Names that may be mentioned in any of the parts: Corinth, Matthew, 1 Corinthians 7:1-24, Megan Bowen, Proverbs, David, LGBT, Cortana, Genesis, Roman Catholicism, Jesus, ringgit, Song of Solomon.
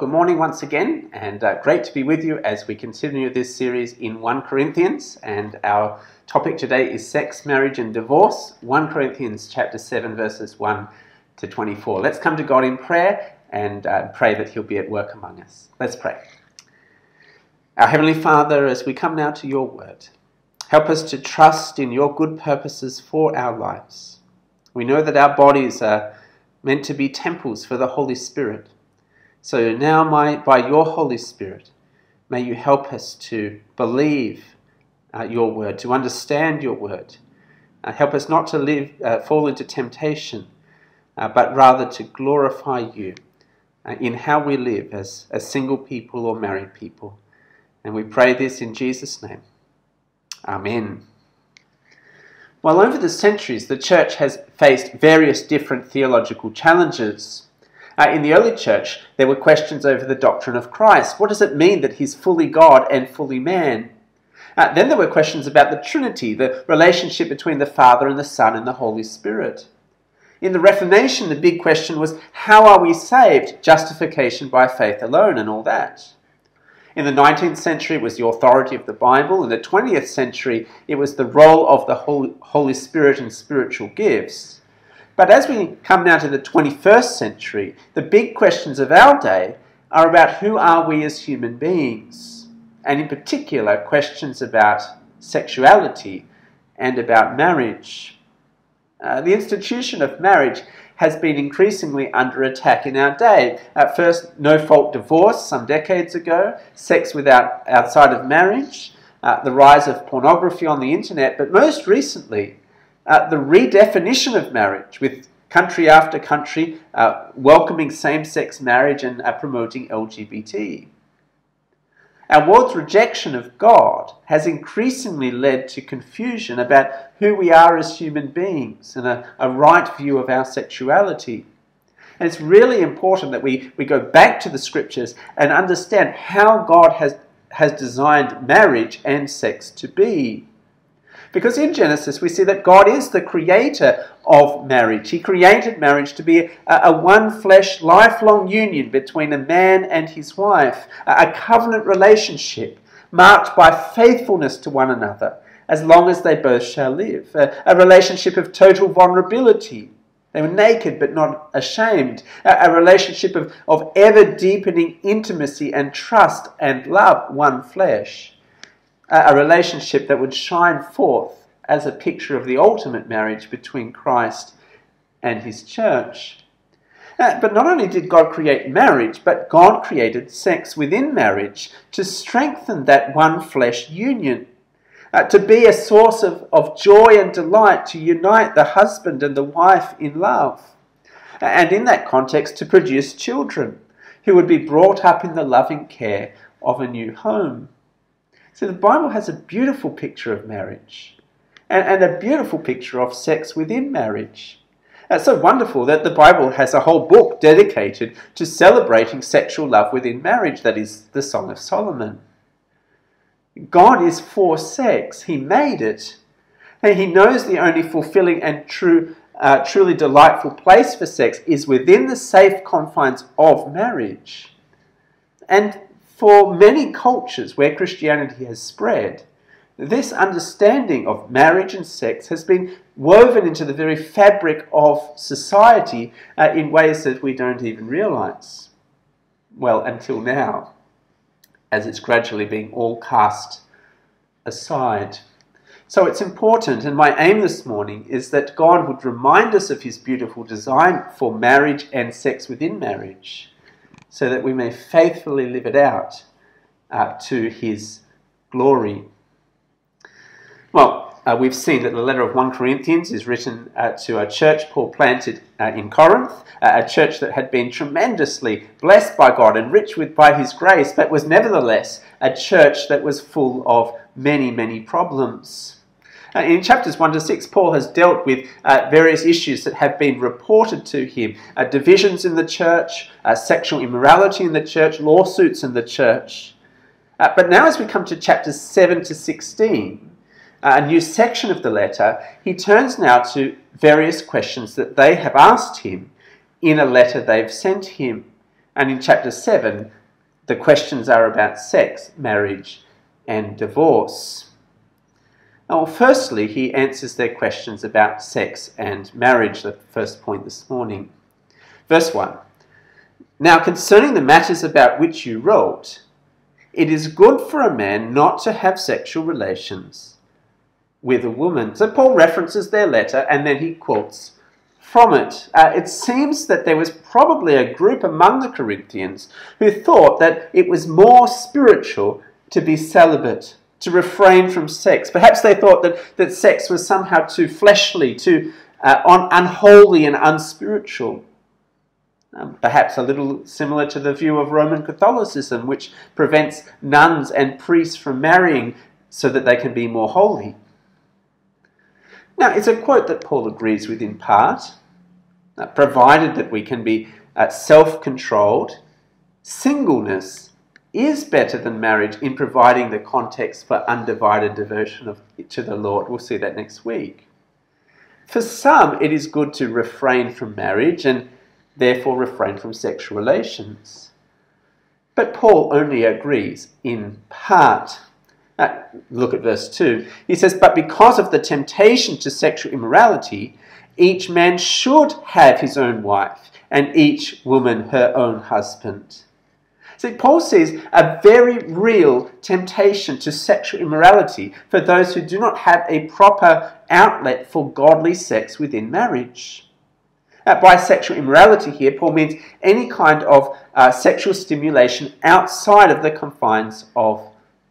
Well, good morning once again, and great to be with you as we continue this series in 1 Corinthians, and our topic today is sex, marriage and divorce, 1 Corinthians chapter 7 verses 1 to 24. Let's come to God in prayer and pray that He'll be at work among us. Let's pray. Our Heavenly Father, as we come now to your word, help us to trust in your good purposes for our lives. We know that our bodies are meant to be temples for the Holy Spirit. So now, by your Holy Spirit, may you help us to believe your word, to understand your word. Help us not to fall into temptation, but rather to glorify you in how we live as single people or married people. And we pray this in Jesus' name. Amen. Well, over the centuries, the church has faced various different theological challenges. In the early church, there were questions over the doctrine of Christ. What does it mean that he's fully God and fully man? Then there were questions about the Trinity, the relationship between the Father and the Son and the Holy Spirit. In the Reformation, the big question was, how are we saved? Justification by faith alone and all that. In the 19th century, it was the authority of the Bible. In the 20th century, it was the role of the Holy Spirit and spiritual gifts. But as we come now to the 21st century, the big questions of our day are about who are we as human beings, and in particular questions about sexuality and about marriage. The institution of marriage has been increasingly under attack in our day. At first, no-fault divorce some decades ago, sex outside of marriage, the rise of pornography on the internet, but most recently, the redefinition of marriage, with country after country welcoming same-sex marriage and promoting LGBT. Our world's rejection of God has increasingly led to confusion about who we are as human beings and a right view of our sexuality. And it's really important that we go back to the Scriptures and understand how God has designed marriage and sex to be. Because in Genesis we see that God is the creator of marriage. He created marriage to be a one-flesh, lifelong union between a man and his wife, a covenant relationship marked by faithfulness to one another as long as they both shall live, a relationship of total vulnerability. They were naked but not ashamed, a relationship of ever-deepening intimacy and trust and love, one flesh. A relationship that would shine forth as a picture of the ultimate marriage between Christ and his church. But not only did God create marriage, but God created sex within marriage to strengthen that one flesh union, to be a source of joy and delight, to unite the husband and the wife in love, and in that context to produce children who would be brought up in the loving care of a new home. So the Bible has a beautiful picture of marriage and a beautiful picture of sex within marriage. It's so wonderful that the Bible has a whole book dedicated to celebrating sexual love within marriage, that is the Song of Solomon. God is for sex. He made it. And He knows the only fulfilling and truly delightful place for sex is within the safe confines of marriage. And for many cultures where Christianity has spread, this understanding of marriage and sex has been woven into the very fabric of society in ways that we don't even realize. Well, until now, as it's gradually being all cast aside. So it's important, and my aim this morning is that God would remind us of His beautiful design for marriage and sex within marriage, so that we may faithfully live it out to His glory. Well, we've seen that the letter of 1 Corinthians is written to a church Paul planted in Corinth, a church that had been tremendously blessed by God and rich by His grace, but was nevertheless a church that was full of many, many problems. In chapters 1 to 6, Paul has dealt with various issues that have been reported to him. Divisions in the church, sexual immorality in the church, lawsuits in the church. But now as we come to chapters 7 to 16, a new section of the letter, he turns now to various questions that they have asked him in a letter they've sent him. And in chapter 7, the questions are about sex, marriage, and divorce. Now, firstly, he answers their questions about sex and marriage, the first point this morning. Verse 1. Now, concerning the matters about which you wrote, it is good for a man not to have sexual relations with a woman. So Paul references their letter and then he quotes from it. It seems that there was probably a group among the Corinthians who thought that it was more spiritual to be celibate, to refrain from sex. Perhaps they thought that sex was somehow too fleshly, too unholy and unspiritual. Perhaps a little similar to the view of Roman Catholicism, which prevents nuns and priests from marrying so that they can be more holy. Now, it's a quote that Paul agrees with in part, provided that we can be self-controlled. Singleness is better than marriage in providing the context for undivided devotion to the Lord. We'll see that next week. For some, it is good to refrain from marriage and therefore refrain from sexual relations. But Paul only agrees in part. Look at verse 2. He says, but because of the temptation to sexual immorality, each man should have his own wife, and each woman her own husband. See, Paul sees a very real temptation to sexual immorality for those who do not have a proper outlet for godly sex within marriage. By sexual immorality here, Paul means any kind of sexual stimulation outside of the confines of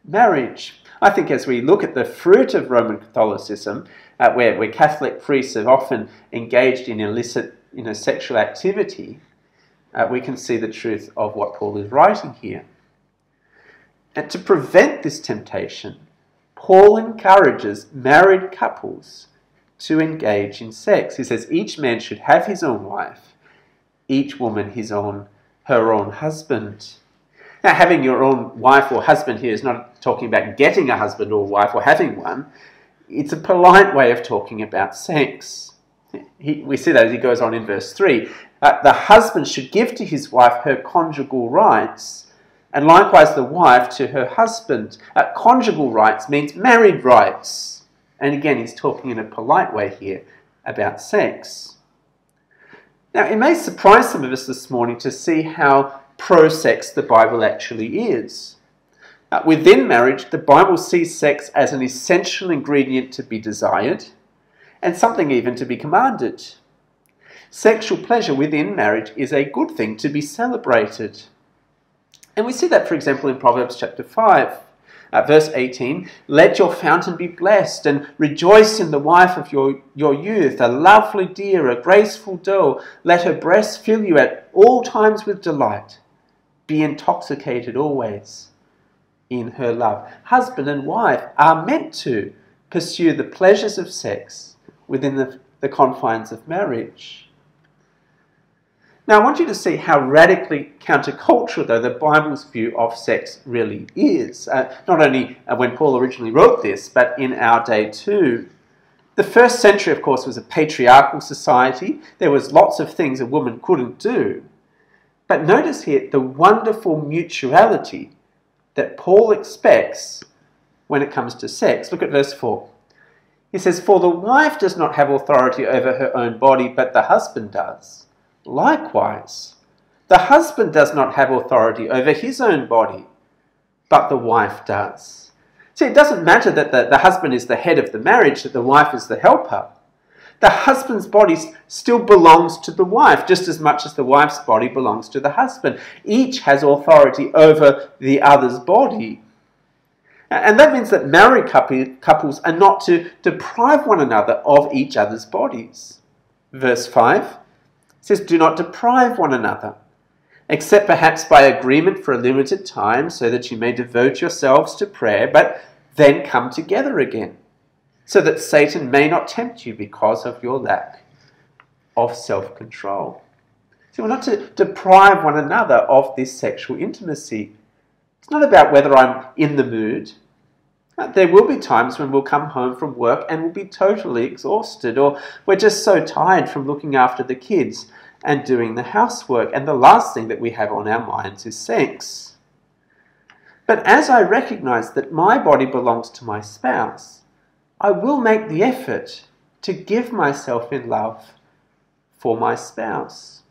marriage. I think as we look at the fruit of Roman Catholicism, where Catholic priests are often engaged in illicit sexual activity, we can see the truth of what Paul is writing here. And to prevent this temptation, Paul encourages married couples to engage in sex. He says each man should have his own wife, each woman her own husband. Now, having your own wife or husband here is not talking about getting a husband or wife or having one. It's a polite way of talking about sex. We see that as he goes on in verse 3. The husband should give to his wife her conjugal rights, and likewise the wife to her husband. Conjugal rights means married rights. And again, he's talking in a polite way here about sex. Now, it may surprise some of us this morning to see how pro-sex the Bible actually is. Within marriage, the Bible sees sex as an essential ingredient to be desired and something even to be commanded. Sexual pleasure within marriage is a good thing to be celebrated. And we see that, for example, in Proverbs chapter 5. Verse 18, let your fountain be blessed and rejoice in the wife of your youth, a lovely deer, a graceful doe. Let her breasts fill you at all times with delight. Be intoxicated always in her love. Husband and wife are meant to pursue the pleasures of sex within the confines of marriage. Now, I want you to see how radically countercultural, though, the Bible's view of sex really is. Not only when Paul originally wrote this, but in our day too. The first century, of course, was a patriarchal society. There was lots of things a woman couldn't do. But notice here the wonderful mutuality that Paul expects when it comes to sex. Look at verse 4. He says, for the wife does not have authority over her own body, but the husband does. Likewise, the husband does not have authority over his own body, but the wife does. See, it doesn't matter that the husband is the head of the marriage, that the wife is the helper. The husband's body still belongs to the wife, just as much as the wife's body belongs to the husband. Each has authority over the other's body. And that means that married couples are not to deprive one another of each other's bodies. Verse 5. It says, do not deprive one another, except perhaps by agreement for a limited time, so that you may devote yourselves to prayer, but then come together again, so that Satan may not tempt you because of your lack of self-control. So we're not to deprive one another of this sexual intimacy. It's not about whether I'm in the mood. There will be times when we'll come home from work and we'll be totally exhausted, or we're just so tired from looking after the kids and doing the housework. And the last thing that we have on our minds is sex. But as I recognize that my body belongs to my spouse, I will make the effort to give myself in love for my spouse.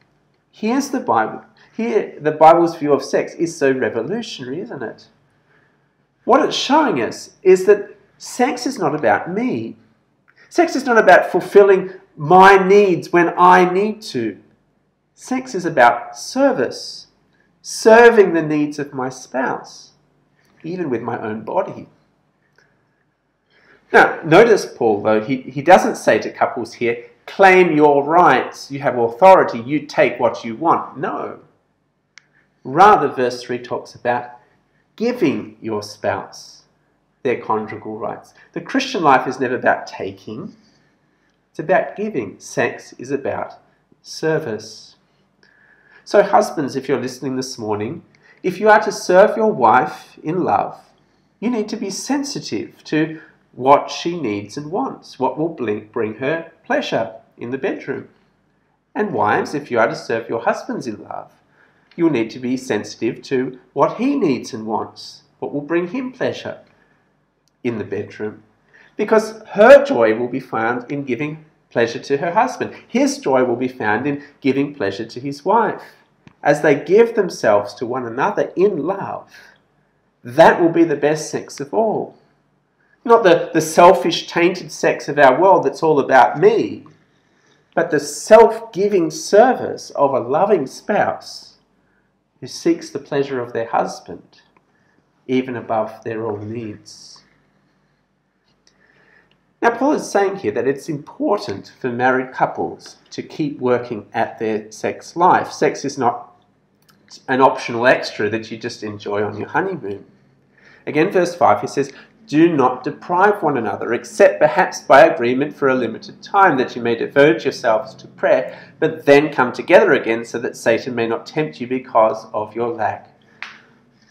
Here's the Bible. Here, the Bible's view of sex is so revolutionary, isn't it? What it's showing us is that sex is not about me. Sex is not about fulfilling my needs when I need to. Sex is about service, serving the needs of my spouse, even with my own body. Now, notice Paul, though, he doesn't say to couples here, claim your rights, you have authority, you take what you want. No. Rather, verse 3 talks about giving your spouse their conjugal rights. The Christian life is never about taking, it's about giving. Sex is about service. So husbands, if you're listening this morning, if you are to serve your wife in love, you need to be sensitive to what she needs and wants, what will bring her pleasure in the bedroom. And wives, if you are to serve your husbands in love, you'll need to be sensitive to what he needs and wants, what will bring him pleasure in the bedroom. Because her joy will be found in giving pleasure to her husband. His joy will be found in giving pleasure to his wife. As they give themselves to one another in love, that will be the best sex of all. Not the selfish, tainted sex of our world that's all about me, but the self-giving service of a loving spouse who seeks the pleasure of their husband, even above their own needs. Now, Paul is saying here that it's important for married couples to keep working at their sex life. Sex is not an optional extra that you just enjoy on your honeymoon. Again, verse 5, he says, do not deprive one another, except perhaps by agreement for a limited time, that you may devote yourselves to prayer, but then come together again so that Satan may not tempt you because of your lack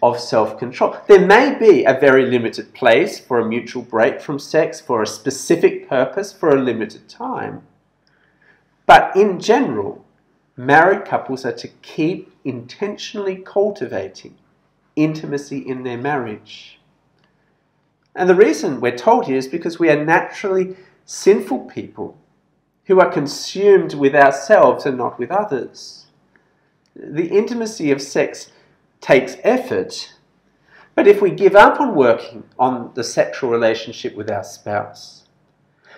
of self-control. There may be a very limited place for a mutual break from sex, for a specific purpose, for a limited time. But in general, married couples are to keep intentionally cultivating intimacy in their marriage. And the reason we're told here is because we are naturally sinful people who are consumed with ourselves and not with others. The intimacy of sex takes effort, but if we give up on working on the sexual relationship with our spouse,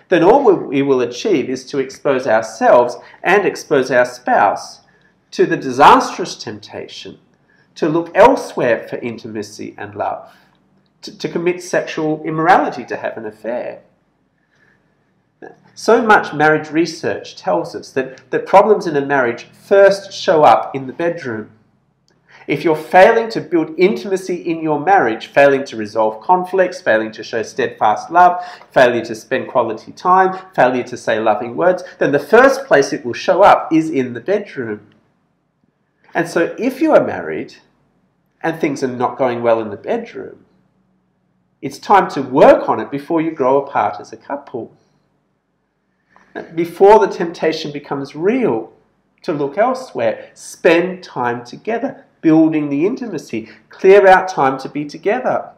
then all we will achieve is to expose ourselves and expose our spouse to the disastrous temptation to look elsewhere for intimacy and love, to commit sexual immorality, to have an affair. So much marriage research tells us that problems in a marriage first show up in the bedroom. If you're failing to build intimacy in your marriage, failing to resolve conflicts, failing to show steadfast love, failure to spend quality time, failure to say loving words, then the first place it will show up is in the bedroom. And so if you are married and things are not going well in the bedroom, it's time to work on it before you grow apart as a couple, before the temptation becomes real to look elsewhere. Spend time together, building the intimacy. Clear out time to be together.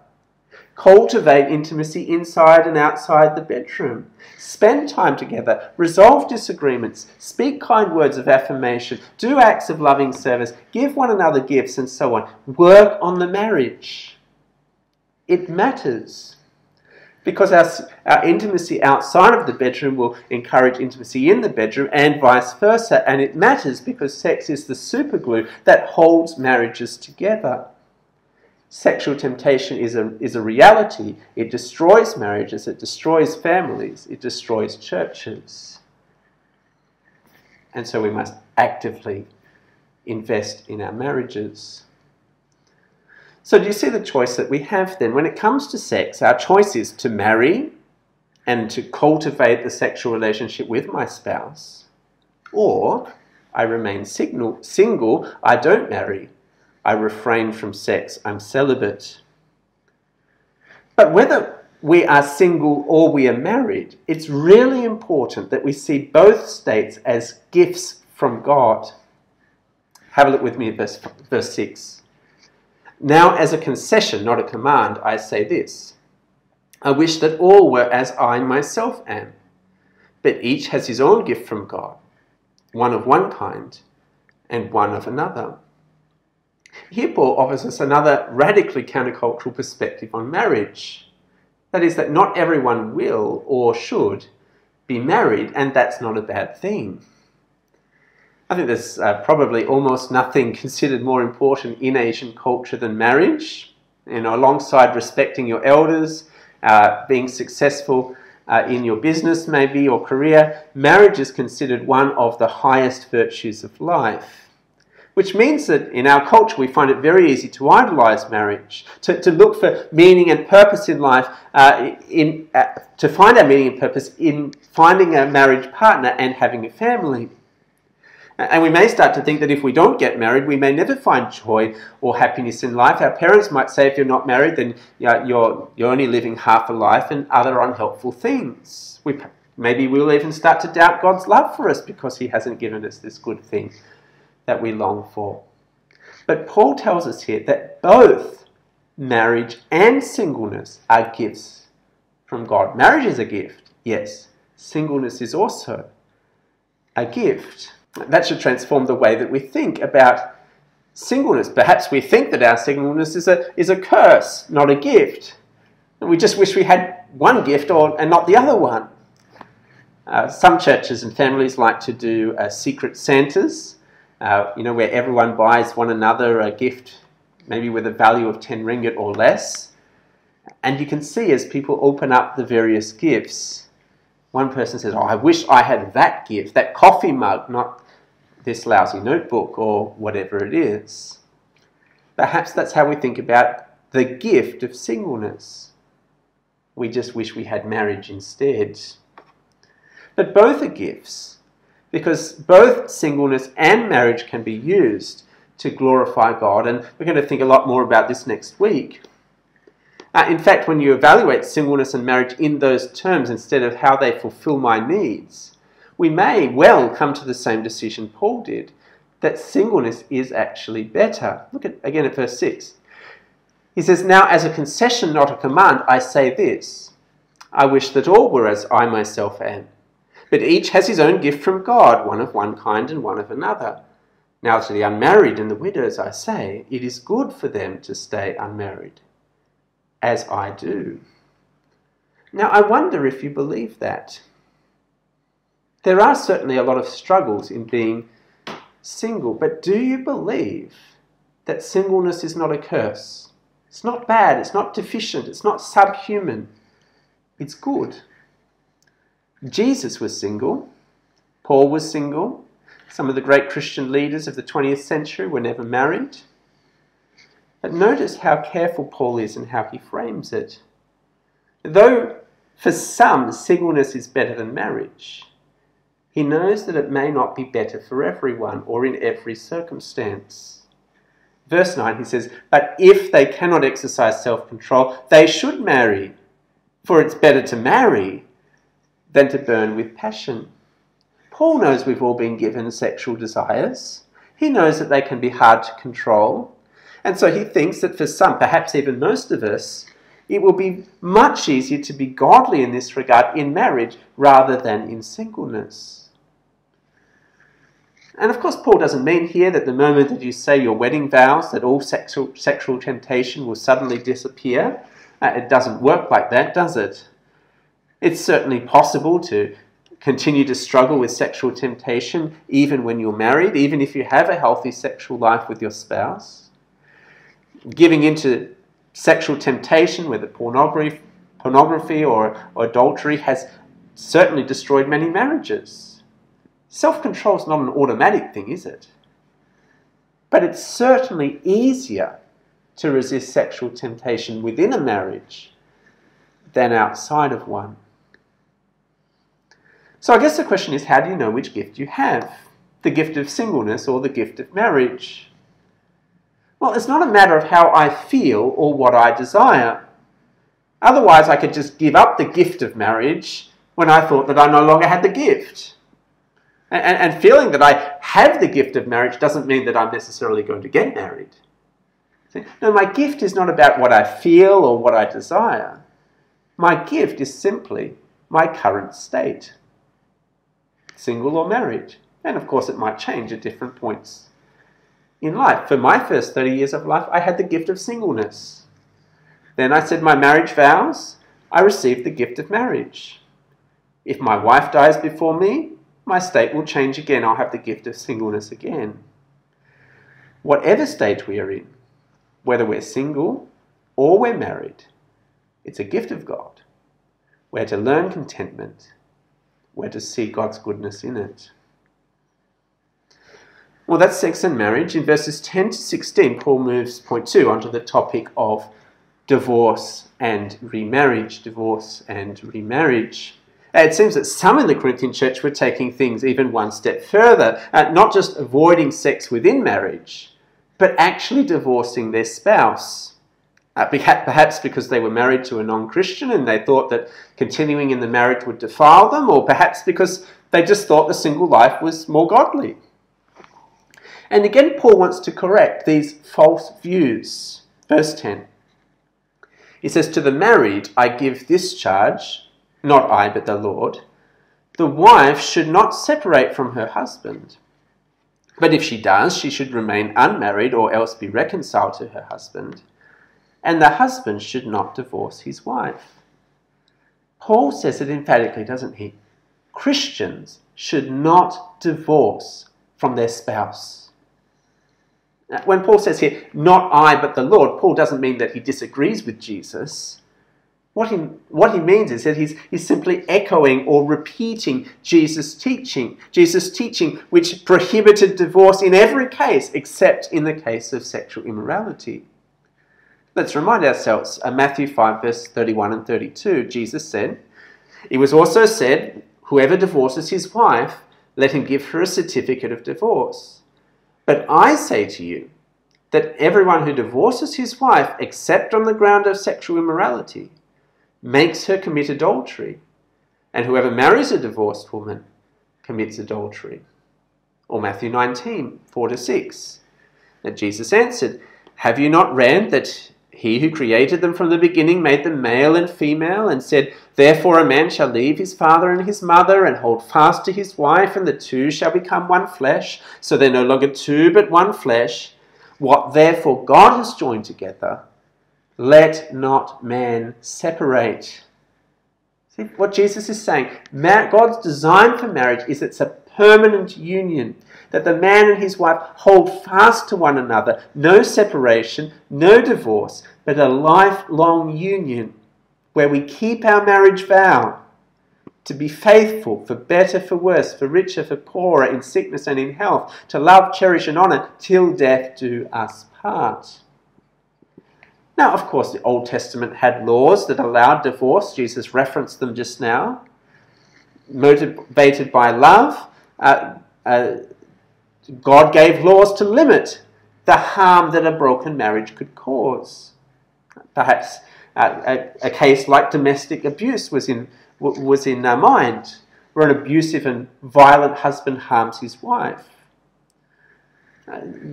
Cultivate intimacy inside and outside the bedroom. Spend time together. Resolve disagreements. Speak kind words of affirmation. Do acts of loving service. Give one another gifts, and so on. Work on the marriage. It matters, because our intimacy outside of the bedroom will encourage intimacy in the bedroom and vice versa. And it matters because sex is the superglue that holds marriages together. Sexual temptation is a reality. It destroys marriages, it destroys families, it destroys churches. And so we must actively invest in our marriages. So do you see the choice that we have then? When it comes to sex, our choice is to marry and to cultivate the sexual relationship with my spouse, or I remain single, I don't marry, I refrain from sex, I'm celibate. But whether we are single or we are married, it's really important that we see both states as gifts from God. Have a look with me at verse 6. Now, as a concession, not a command, I say this. I wish that all were as I myself am, but each has his own gift from God, one of one kind and one of another. Here Paul offers us another radically countercultural perspective on marriage. That is, that not everyone will or should be married, and that's not a bad thing. I think there's probably almost nothing considered more important in Asian culture than marriage. You know, alongside respecting your elders, being successful in your business maybe, or career, marriage is considered one of the highest virtues of life. Which means that in our culture we find it very easy to idolize marriage, to look for meaning and purpose in life, to find our meaning and purpose in finding a marriage partner and having a family. And we may start to think that if we don't get married, we may never find joy or happiness in life. Our parents might say, if you're not married, then you're only living half a life, and other unhelpful things. Maybe we'll even start to doubt God's love for us because he hasn't given us this good thing that we long for. But Paul tells us here that both marriage and singleness are gifts from God. Marriage is a gift, yes. Singleness is also a gift. That should transform the way that we think about singleness. Perhaps we think that our singleness is a curse, not a gift. And we just wish we had one gift and not the other one. Some churches and families like to do secret Santas, where everyone buys one another a gift, maybe with a value of 10 ringgit or less. And you can see as people open up the various gifts, one person says, oh, I wish I had that gift, that coffee mug, not this lousy notebook or whatever it is. Perhaps that's how we think about the gift of singleness. We just wish we had marriage instead. But both are gifts, because both singleness and marriage can be used to glorify God, and we're going to think a lot more about this next week. In fact, when you evaluate singleness and marriage in those terms instead of how they fulfill my needs, we may well come to the same decision Paul did, that singleness is actually better. Look again at verse 6. He says, now as a concession, not a command, I say this, I wish that all were as I myself am. But each has his own gift from God, one of one kind and one of another. Now to the unmarried and the widows I say, it is good for them to stay unmarried, as I do. Now I wonder if you believe that. There are certainly a lot of struggles in being single, but do you believe that singleness is not a curse? It's not bad, it's not deficient, it's not subhuman. It's good. Jesus was single, Paul was single, some of the great Christian leaders of the 20th century were never married. But notice how careful Paul is and how he frames it. Though for some singleness is better than marriage, he knows that it may not be better for everyone or in every circumstance. Verse 9 he says, but if they cannot exercise self-control, they should marry, for it's better to marry than to burn with passion. Paul knows we've all been given sexual desires. He knows that they can be hard to control. And so he thinks that for some, perhaps even most of us, it will be much easier to be godly in this regard in marriage rather than in singleness. And of course, Paul doesn't mean here that the moment that you say your wedding vows that all sexual temptation will suddenly disappear. It doesn't work like that, does it? It's certainly possible to continue to struggle with sexual temptation even when you're married, even if you have a healthy sexual life with your spouse. Giving into sexual temptation, whether pornography or adultery, has certainly destroyed many marriages. Self-control is not an automatic thing, is it? But it's certainly easier to resist sexual temptation within a marriage than outside of one. So I guess the question is, how do you know which gift you have? The gift of singleness or the gift of marriage? Well, it's not a matter of how I feel or what I desire. Otherwise, I could just give up the gift of marriage when I thought that I no longer had the gift. And feeling that I have the gift of marriage doesn't mean that I'm necessarily going to get married. No, my gift is not about what I feel or what I desire. My gift is simply my current state, single or married. And of course it might change at different points in life. For my first 30 years of life, I had the gift of singleness. Then I said my marriage vows, I received the gift of marriage. If my wife dies before me, my state will change again. I'll have the gift of singleness again. Whatever state we are in, whether we're single or we're married, it's a gift of God. We're to learn contentment. We're to see God's goodness in it. Well, that's sex and marriage. In verses 10 to 16, Paul moves, point 2, onto the topic of divorce and remarriage. Divorce and remarriage. It seems that some in the Corinthian church were taking things even one step further, not just avoiding sex within marriage, but actually divorcing their spouse. Perhaps because they were married to a non-Christian and they thought that continuing in the marriage would defile them, or perhaps because they just thought the single life was more godly. And again, Paul wants to correct these false views. Verse 10. He says, "To the married I give this charge, not I, but the Lord. The wife should not separate from her husband. But if she does, she should remain unmarried or else be reconciled to her husband. And the husband should not divorce his wife." Paul says it emphatically, doesn't he? Christians should not divorce from their spouse. When Paul says here, "not I, but the Lord," Paul doesn't mean that he disagrees with Jesus. What he means is that he's simply echoing or repeating Jesus' teaching. Jesus' teaching which prohibited divorce in every case except in the case of sexual immorality. Let's remind ourselves, Matthew 5, verse 31 and 32, Jesus said, "It was also said, whoever divorces his wife, let him give her a certificate of divorce. But I say to you that everyone who divorces his wife, except on the ground of sexual immorality, makes her commit adultery, and whoever marries a divorced woman commits adultery." Or Matthew 19, 4-6. And Jesus answered, "Have you not read that he who created them from the beginning made them male and female, and said, 'Therefore a man shall leave his father and his mother, and hold fast to his wife, and the two shall become one flesh. So they're no longer two, but one flesh. What therefore God has joined together, let not man separate.'" See what Jesus is saying? God's design for marriage is it's a permanent union, that the man and his wife hold fast to one another, no separation, no divorce, but a lifelong union where we keep our marriage vow to be faithful, for better, for worse, for richer, for poorer, in sickness and in health, to love, cherish and honour, till death do us part. Now, of course, the Old Testament had laws that allowed divorce. Jesus referenced them just now. Motivated by love, God gave laws to limit the harm that a broken marriage could cause. Perhaps a case like domestic abuse was in our mind, where an abusive and violent husband harms his wife.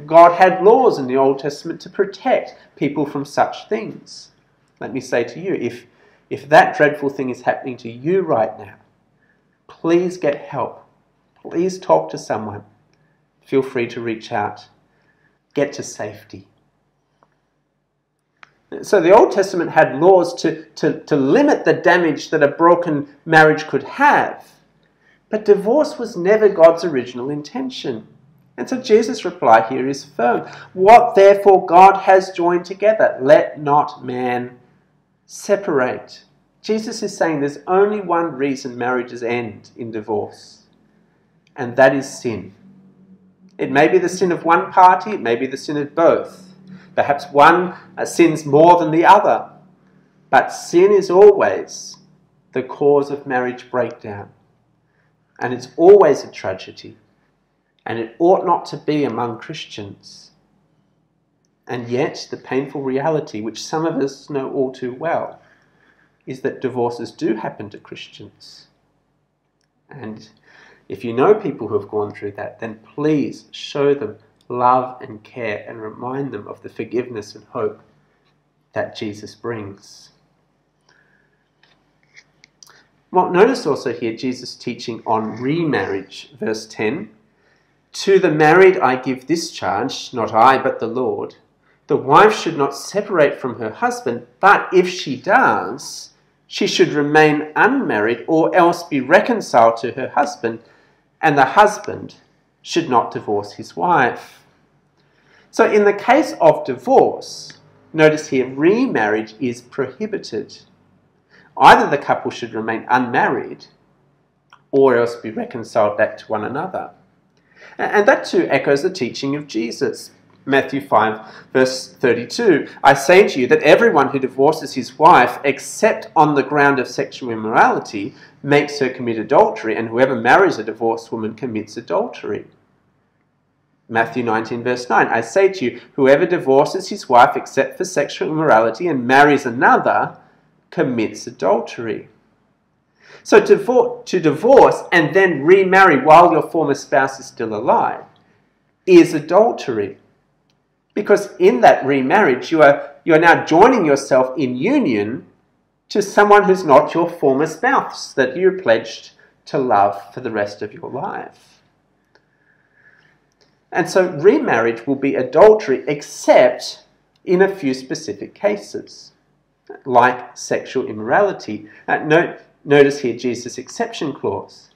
God had laws in the Old Testament to protect people from such things. Let me say to you, if that dreadful thing is happening to you right now, please get help. Please talk to someone. Feel free to reach out. Get to safety. So the Old Testament had laws to limit the damage that a broken marriage could have. But divorce was never God's original intention. And so Jesus' reply here is firm. "What therefore God has joined together, let not man separate." Jesus is saying there's only one reason marriages end in divorce, and that is sin. It may be the sin of one party, it may be the sin of both. Perhaps one sins more than the other, but sin is always the cause of marriage breakdown, and it's always a tragedy, and it ought not to be among Christians. And yet, the painful reality, which some of us know all too well, is that divorces do happen to Christians. And If you know people who have gone through that, then please show them love and care and remind them of the forgiveness and hope that Jesus brings. Well, notice also here Jesus' teaching on remarriage, verse 10. To the married I give this charge, not I, but the Lord. The wife should not separate from her husband, but if she does, she should remain unmarried or else be reconciled to her husband, and the husband should not divorce his wife. So in the case of divorce, notice here, remarriage is prohibited. Either the couple should remain unmarried or else be reconciled back to one another. And that too echoes the teaching of Jesus. Matthew 5, verse 32, I say to you that everyone who divorces his wife, except on the ground of sexual immorality, makes her commit adultery, and whoever marries a divorced woman commits adultery. Matthew 19, verse 9, I say to you, whoever divorces his wife except for sexual immorality and marries another commits adultery. So to divorce and then remarry while your former spouse is still alive is adultery. Because in that remarriage, you are now joining yourself in union to someone who's not your former spouse that you pledged to love for the rest of your life. And so remarriage will be adultery except in a few specific cases, like sexual immorality. Notice here Jesus' exception clause.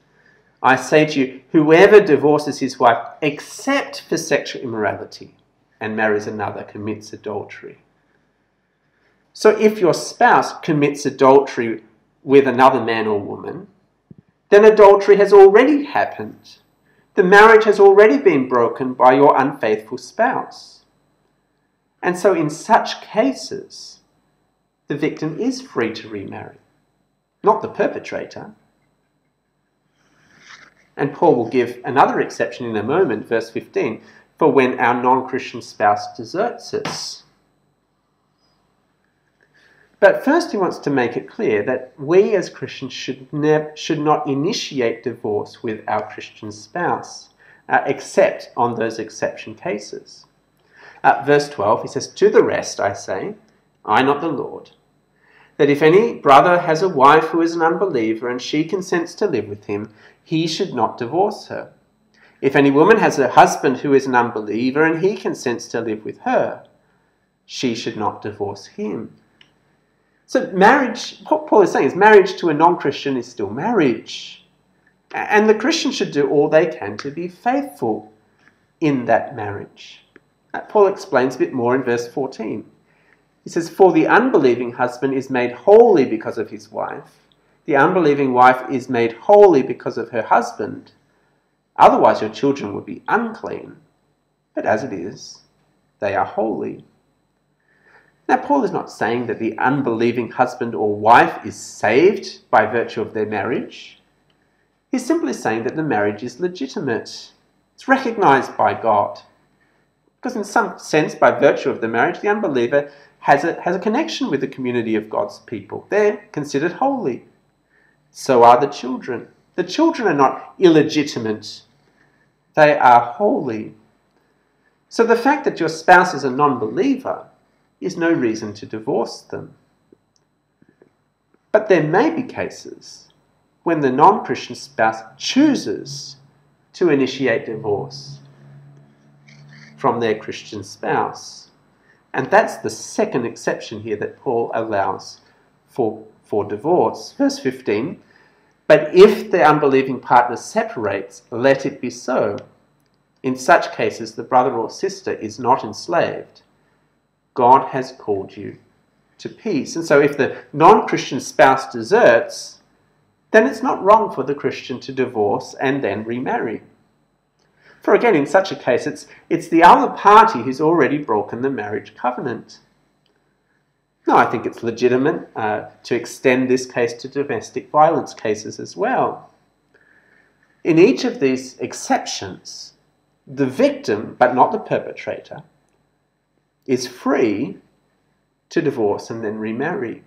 I say to you, whoever divorces his wife except for sexual immorality and marries another commits adultery. So if your spouse commits adultery with another man or woman, then adultery has already happened. The marriage has already been broken by your unfaithful spouse. And so in such cases, the victim is free to remarry, not the perpetrator. And Paul will give another exception in a moment, verse 15, for when our non-Christian spouse deserts us. But first he wants to make it clear that we as Christians should not initiate divorce with our Christian spouse, except on those exception cases. Verse 12, he says, to the rest I say, I not the Lord, that if any brother has a wife who is an unbeliever and she consents to live with him, he should not divorce her. If any woman has a husband who is an unbeliever and he consents to live with her, she should not divorce him. So marriage, what Paul is saying is marriage to a non-Christian is still marriage. And the Christian should do all they can to be faithful in that marriage. Paul explains a bit more in verse 14. He says, for the unbelieving husband is made holy because of his wife. The unbelieving wife is made holy because of her husband. Otherwise your children would be unclean, but as it is, they are holy. Now Paul is not saying that the unbelieving husband or wife is saved by virtue of their marriage. He's simply saying that the marriage is legitimate. It's recognized by God. Because in some sense, by virtue of the marriage, the unbeliever has a connection with the community of God's people. They're considered holy. So are the children. The children are not illegitimate. They are holy. So the fact that your spouse is a non-believer is no reason to divorce them. But there may be cases when the non-Christian spouse chooses to initiate divorce from their Christian spouse. And that's the second exception here that Paul allows for divorce. Verse 15, but if the unbelieving partner separates, let it be so. In such cases, the brother or sister is not enslaved. God has called you to peace. And so if the non-Christian spouse deserts, then it's not wrong for the Christian to divorce and then remarry. For again, in such a case, it's the other party who's already broken the marriage covenant. No, I think it's legitimate to extend this case to domestic violence cases as well. In each of these exceptions, the victim, but not the perpetrator, is free to divorce and then remarry.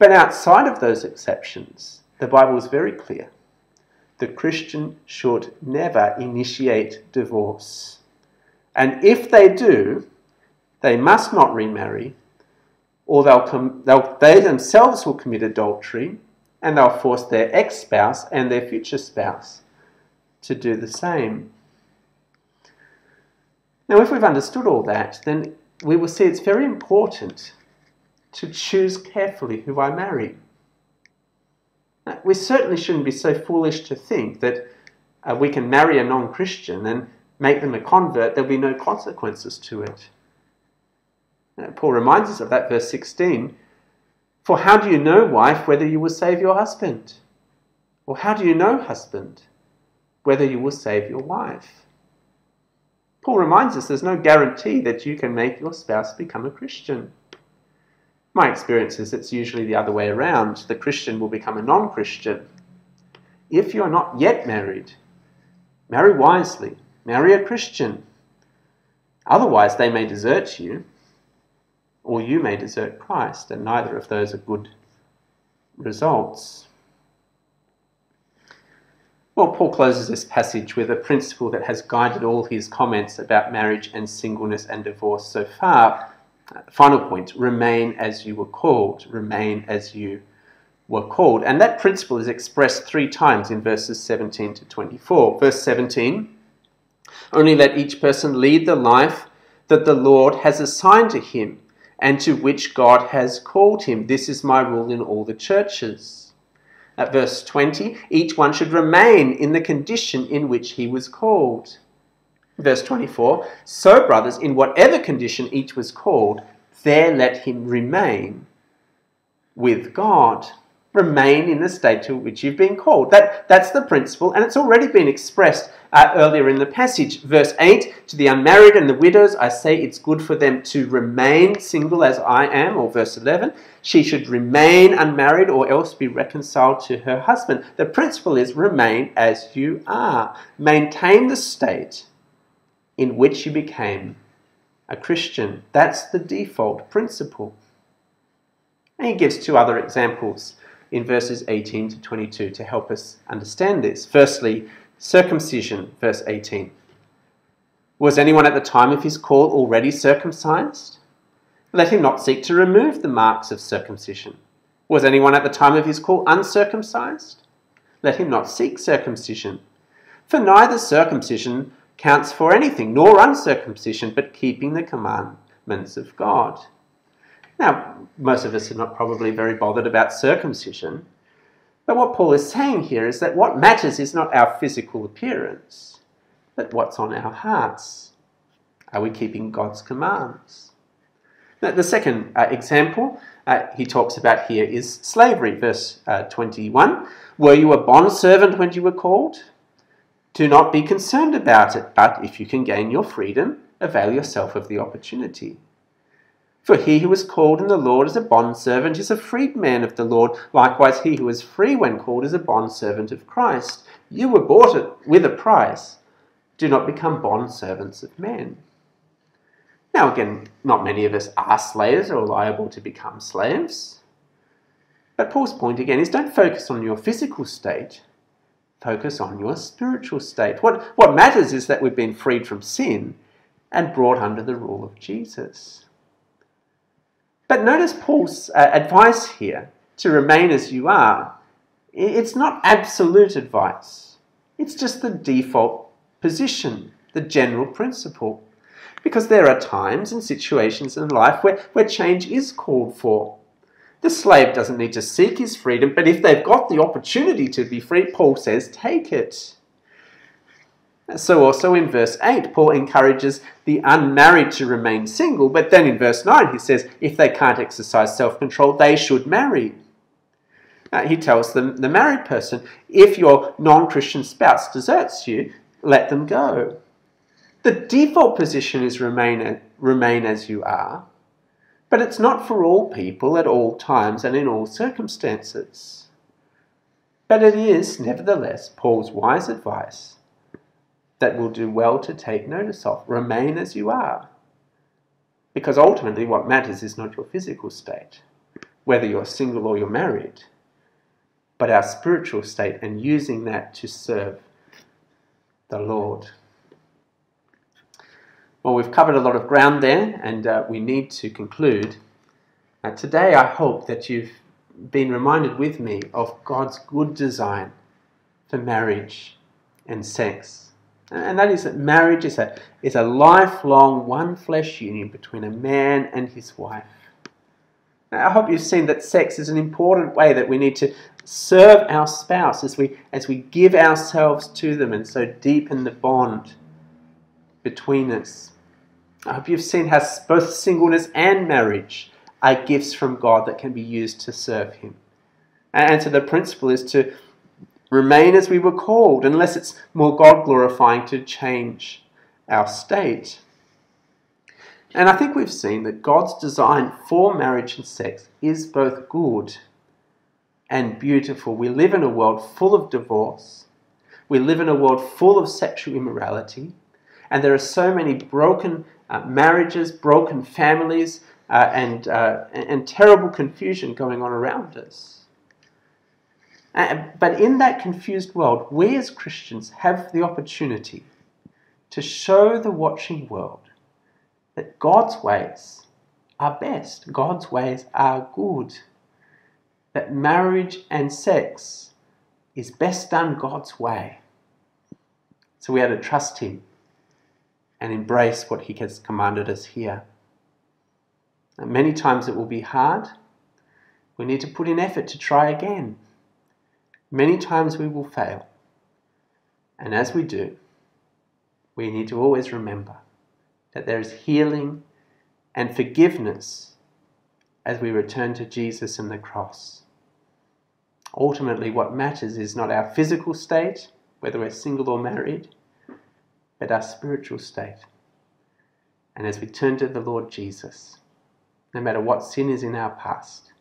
But outside of those exceptions, the Bible is very clear the Christian should never initiate divorce. And if they do, they must not remarry, or they themselves will commit adultery, and they'll force their ex-spouse and their future spouse to do the same. Now, if we've understood all that, then we will see it's very important to choose carefully who I marry. Now, we certainly shouldn't be so foolish to think that we can marry a non-Christian and make them a convert, there'll be no consequences to it. Now, Paul reminds us of that, verse 16. For how do you know, wife, whether you will save your husband? Or how do you know, husband, whether you will save your wife? Paul reminds us there's no guarantee that you can make your spouse become a Christian. My experience is it's usually the other way around. The Christian will become a non-Christian. If you're not yet married, marry wisely. Marry a Christian. Otherwise, they may desert you, or you may desert Christ, and neither of those are good results. Well, Paul closes this passage with a principle that has guided all his comments about marriage and singleness and divorce so far. Final point, remain as you were called. Remain as you were called. And that principle is expressed three times in verses 17 to 24. Verse 17, only let each person lead the life that the Lord has assigned to him, and to which God has called him. This is my rule in all the churches. At verse 20, each one should remain in the condition in which he was called. Verse 24, so brothers, in whatever condition each was called, there let him remain with God. Remain in the state to which you've been called. That's the principle, and it's already been expressed earlier in the passage. Verse 8, to the unmarried and the widows, I say it's good for them to remain single as I am, or verse 11, she should remain unmarried or else be reconciled to her husband. The principle is remain as you are. Maintain the state in which you became a Christian. That's the default principle. And he gives two other examples in verses 18 to 22 to help us understand this. Firstly, circumcision, verse 18. Was anyone at the time of his call already circumcised? Let him not seek to remove the marks of circumcision. Was anyone at the time of his call uncircumcised? Let him not seek circumcision. For neither circumcision counts for anything, nor uncircumcision, but keeping the commandments of God. Now, most of us are not probably very bothered about circumcision, but what Paul is saying here is that what matters is not our physical appearance, but what's on our hearts. Are we keeping God's commands? Now, the second example he talks about here is slavery, verse 21. Were you a bondservant when you were called? Do not be concerned about it, but if you can gain your freedom, avail yourself of the opportunity. For he who is called in the Lord as a bondservant is a freedman of the Lord. Likewise, he who is free when called is a bondservant of Christ. You were bought with a price. Do not become bondservants of men. Now again, not many of us are slaves or liable to become slaves. But Paul's point again is don't focus on your physical state. Focus on your spiritual state. What matters is that we've been freed from sin and brought under the rule of Jesus. But notice Paul's advice here, to remain as you are. It's not absolute advice. It's just the default position, the general principle. Because there are times and situations in life where change is called for. The slave doesn't need to seek his freedom, but if they've got the opportunity to be free, Paul says, take it. So also in verse 8, Paul encourages the unmarried to remain single, but then in verse 9 he says, if they can't exercise self-control, they should marry. He tells them, the married person, if your non-Christian spouse deserts you, let them go. The default position is remain as you are, but it's not for all people at all times and in all circumstances. But it is, nevertheless, Paul's wise advice that will do well to take notice of. Remain as you are. Because ultimately what matters is not your physical state, whether you're single or you're married, but our spiritual state, and using that to serve the Lord. Well, we've covered a lot of ground there, and we need to conclude. Today I hope that you've been reminded with me of God's good design for marriage and sex. And that is that marriage is a lifelong one-flesh union between a man and his wife. Now, I hope you've seen that sex is an important way that we need to serve our spouse as we give ourselves to them and so deepen the bond between us. I hope you've seen how both singleness and marriage are gifts from God that can be used to serve Him. And so the principle is to remain as we were called, unless it's more God-glorifying to change our state. And I think we've seen that God's design for marriage and sex is both good and beautiful. We live in a world full of divorce. We live in a world full of sexual immorality. And there are so many broken marriages, broken families, and terrible confusion going on around us. But in that confused world, we as Christians have the opportunity to show the watching world that God's ways are best, God's ways are good, that marriage and sex is best done God's way. So we are to trust Him and embrace what He has commanded us here. And many times it will be hard. We need to put in effort to try again. Many times we will fail. And as we do, we need to always remember that there is healing and forgiveness as we return to Jesus and the cross. Ultimately, what matters is not our physical state, whether we're single or married, but our spiritual state. And as we turn to the Lord Jesus, no matter what sin is in our past,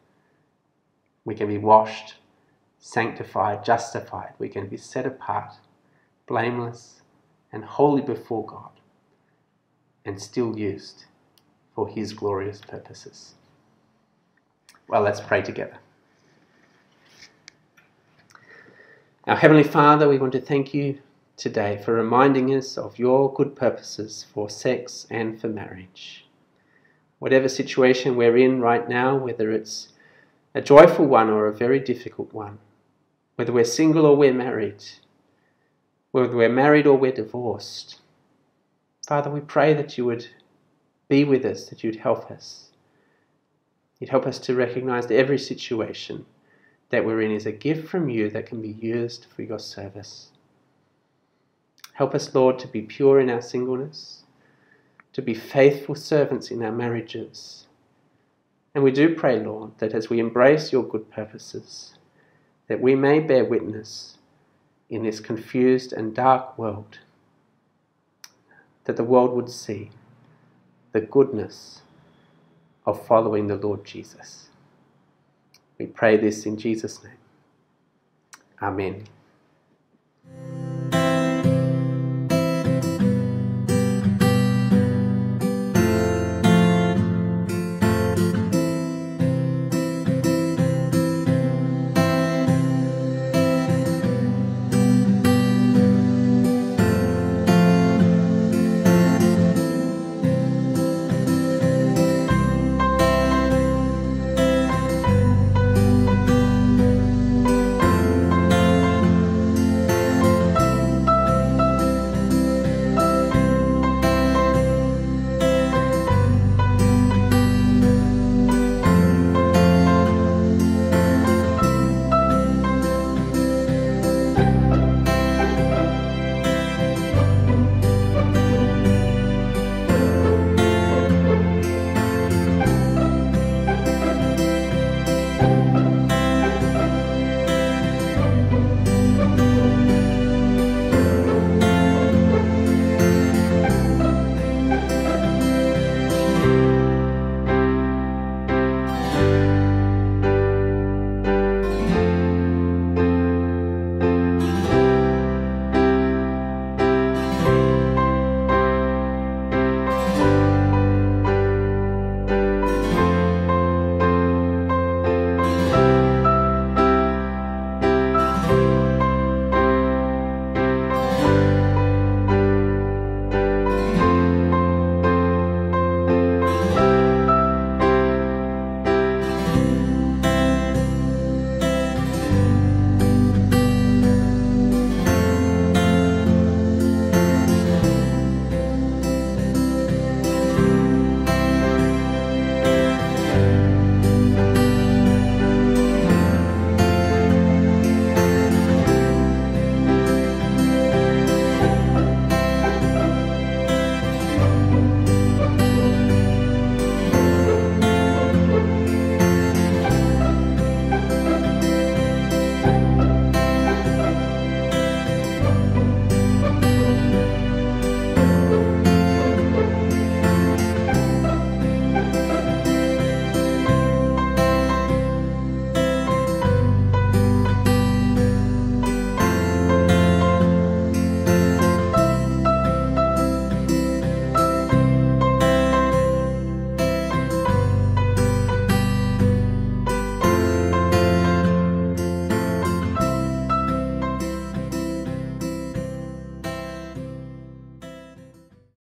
we can be washed, sanctified, justified. We can be set apart, blameless and holy before God, and still used for His glorious purposes. Well, let's pray together. Our Heavenly Father, we want to thank You today for reminding us of Your good purposes for sex and for marriage. Whatever situation we're in right now, whether it's a joyful one or a very difficult one, whether we're single or we're married, whether we're married or we're divorced, Father, we pray that You would be with us, that You'd help us. You'd help us to recognize that every situation that we're in is a gift from You that can be used for Your service. Help us, Lord, to be pure in our singleness, to be faithful servants in our marriages. And we do pray, Lord, that as we embrace Your good purposes, that we may bear witness in this confused and dark world, that the world would see the goodness of following the Lord Jesus. We pray this in Jesus' name. Amen.